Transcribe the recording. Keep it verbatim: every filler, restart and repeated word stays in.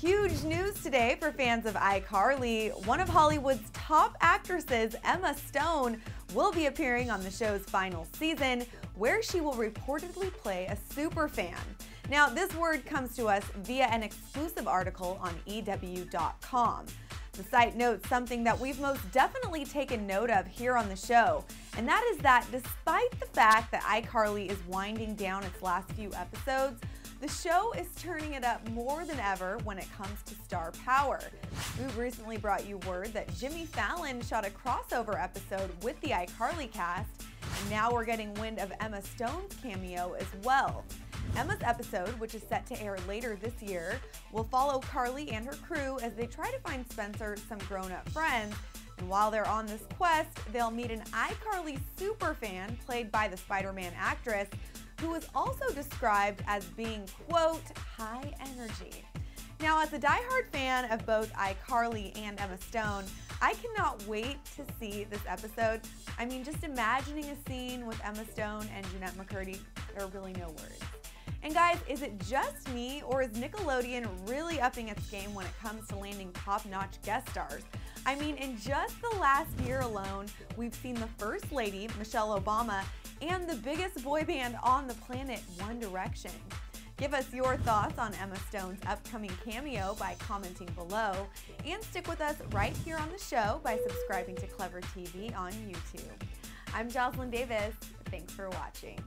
Huge news today for fans of iCarly. One of Hollywood's top actresses, Emma Stone, will be appearing on the show's final season, where she will reportedly play a superfan. Now, this word comes to us via an exclusive article on E W dot com. The site notes something that we've most definitely taken note of here on the show, and that is that despite the fact that iCarly is winding down its last few episodes, the show is turning it up more than ever when it comes to star power. We've recently brought you word that Jimmy Fallon shot a crossover episode with the iCarly cast, and now we're getting wind of Emma Stone's cameo as well. Emma's episode, which is set to air later this year, will follow Carly and her crew as they try to find Spencer some grown-up friends. And while they're on this quest, they'll meet an iCarly superfan played by the Spider-Man actress, who is also described as being, quote, high energy. Now, as a diehard fan of both iCarly and Emma Stone, I cannot wait to see this episode. I mean, just imagining a scene with Emma Stone and Jeanette McCurdy, there are really no words. And guys, is it just me, or is Nickelodeon really upping its game when it comes to landing top-notch guest stars? I mean, in just the last year alone, we've seen the First Lady, Michelle Obama, and the biggest boy band on the planet, One Direction. Give us your thoughts on Emma Stone's upcoming cameo by commenting below, and stick with us right here on the show by subscribing to Clever T V on YouTube. I'm Joslyn Davis. Thanks for watching.